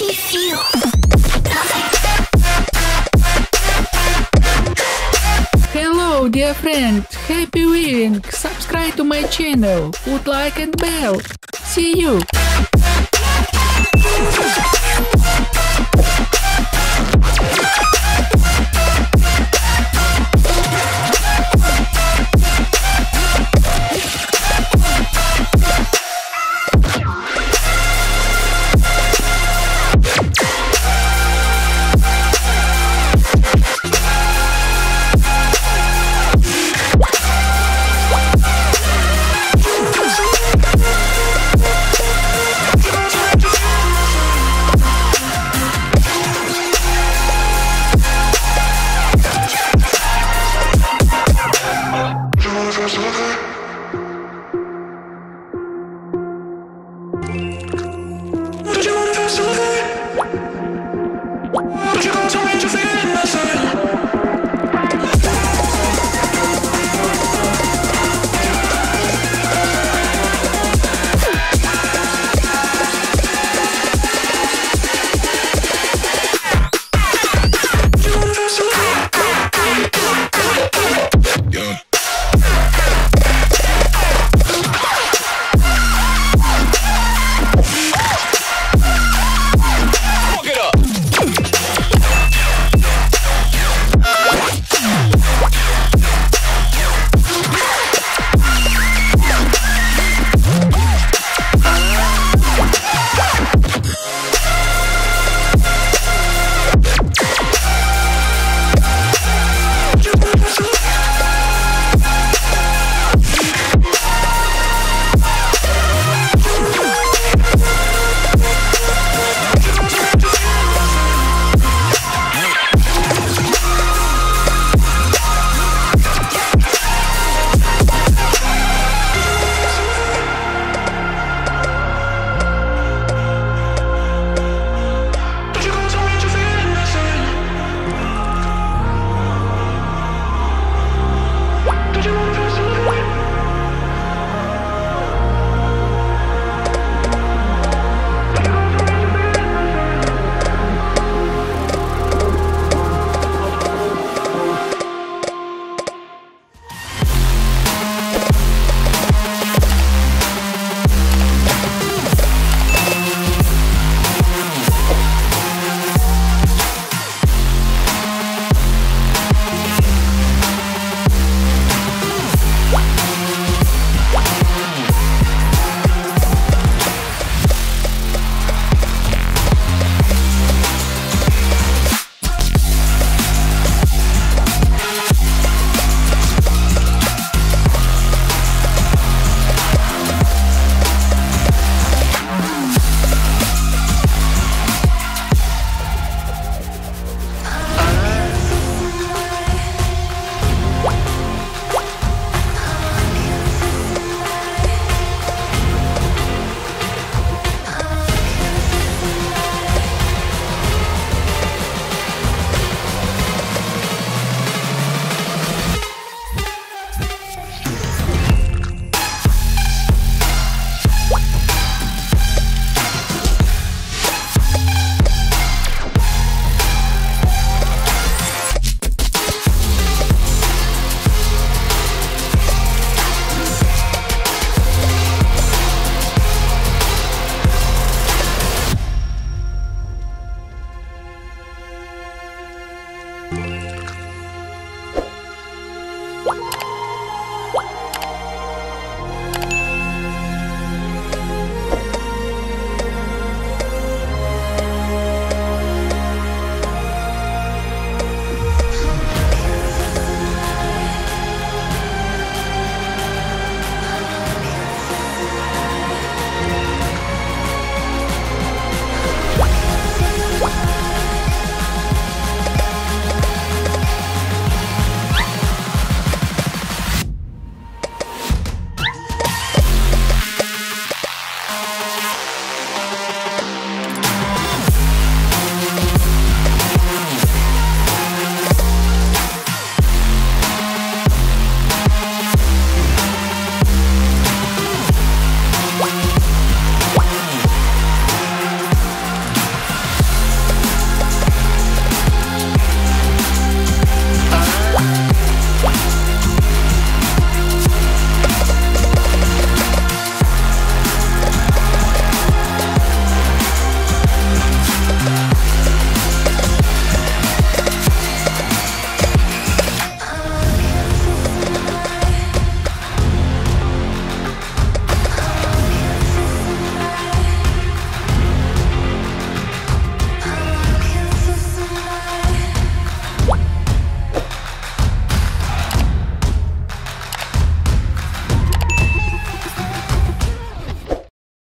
Do you feel perfect? Hello, dear friend. Happy viewing. Subscribe to my channel. Put like and bell. See you.